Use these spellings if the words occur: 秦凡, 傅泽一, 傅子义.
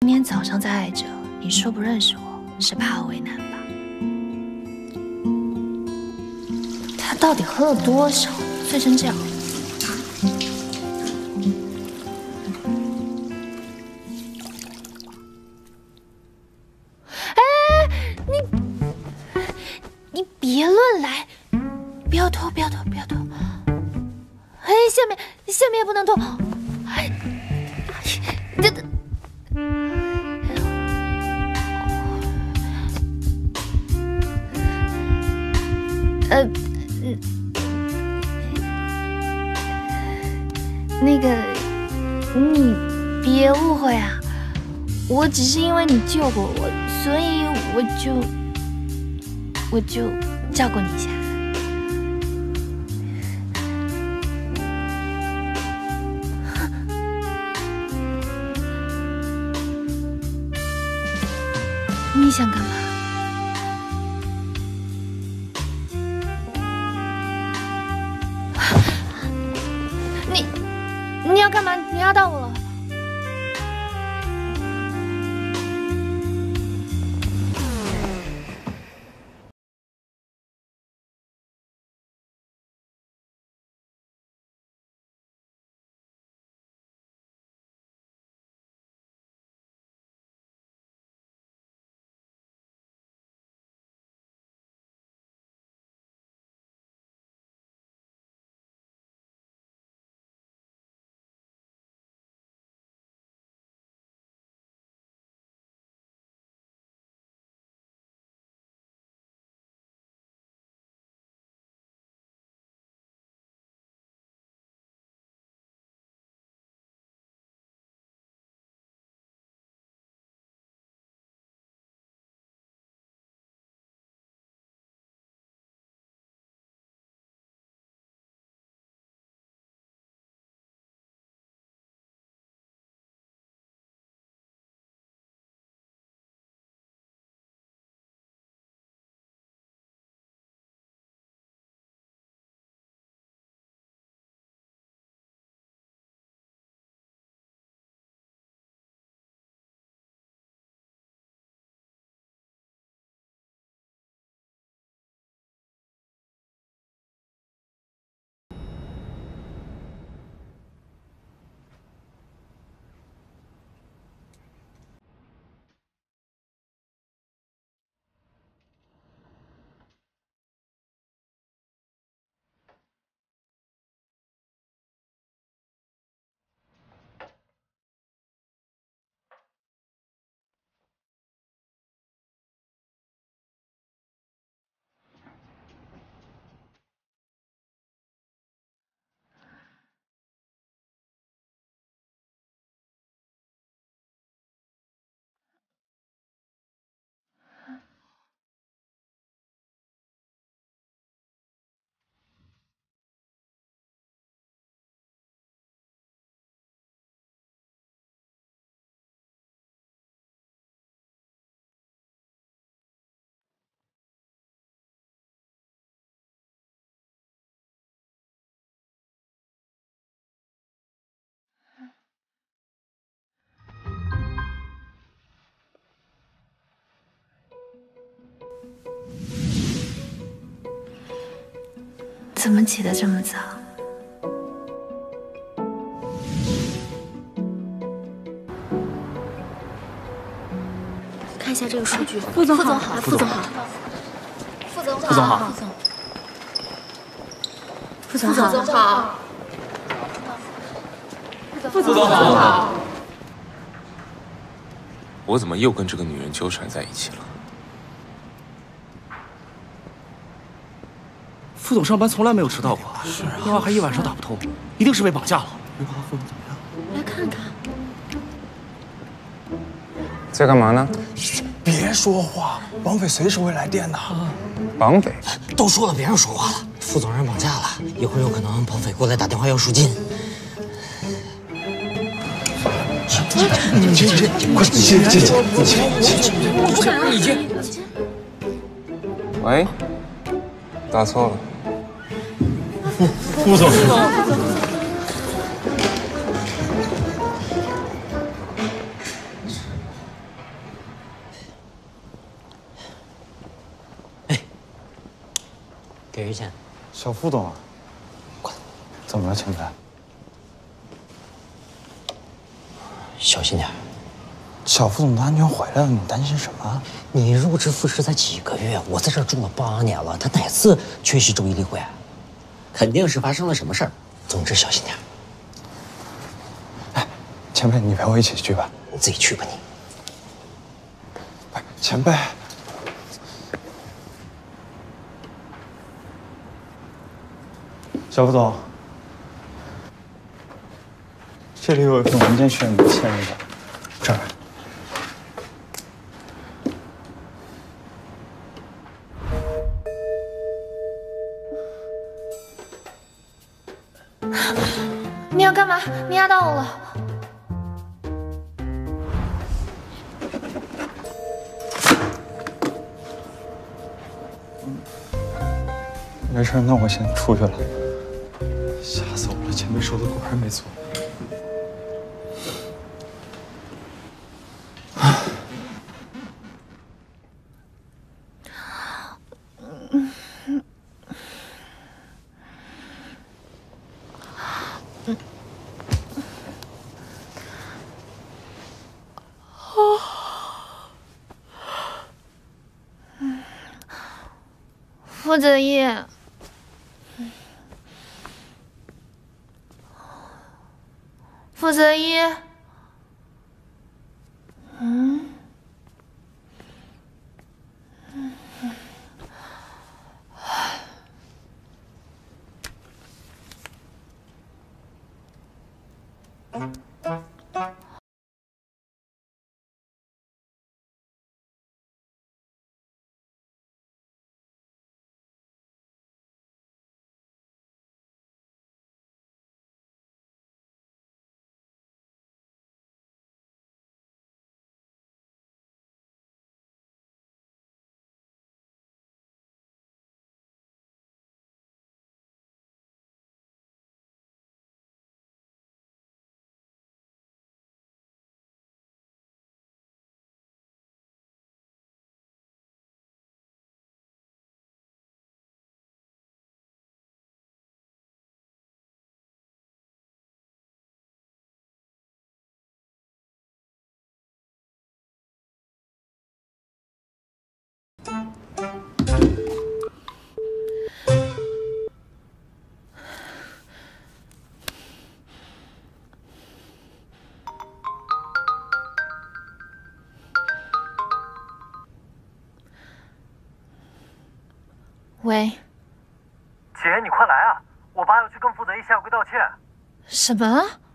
今天早上在爱着你说不认识我，是怕我为难吧？他到底喝了多少，醉成这样？哎，你别乱来，不要偷，不要偷，不要偷！哎，下面也不能偷！哎，等。 那个，你别误会啊，我只是因为你救过我，所以我就照顾你一下。你想干嘛？ 你要干嘛？你压到我了！怎么起得这么早？看一下这个数据。副总好，副总好，副总好，副总好，副总好，副总好，副总好。我怎么又跟这个女人纠缠在一起了？ 副总上班从来没有迟到过，是啊，电话还一晚上打不通，一定是被绑架了。你看副总怎么样？来看看，在干嘛呢？别说话，绑匪随时会来电的。绑匪都说了，别让说话了。副总让人绑架了，一会儿有可能绑匪过来打电话要赎金。你快进，我不敢，你进。喂，打错了。 副总，有意见？小副董，快，怎么了，秦凡？小心点。小副总他安全回来了，你担心什么？你入职复职才几个月，我在这儿住了8年了，他哪次缺席周一例会啊？肯定是发生了什么事儿。总之小心点。哎，前辈，你陪我一起去吧。你自己去吧你。哎，前辈。 小副总，这里有一份文件需要你签一下，这儿。你要干嘛？你压到我了。没事，那我先出去了。 吓死我了！前面说的果然没错。傅子义。 傅泽一，喂，姐，你快来啊！我爸要去跟傅泽一下跪道歉。什么？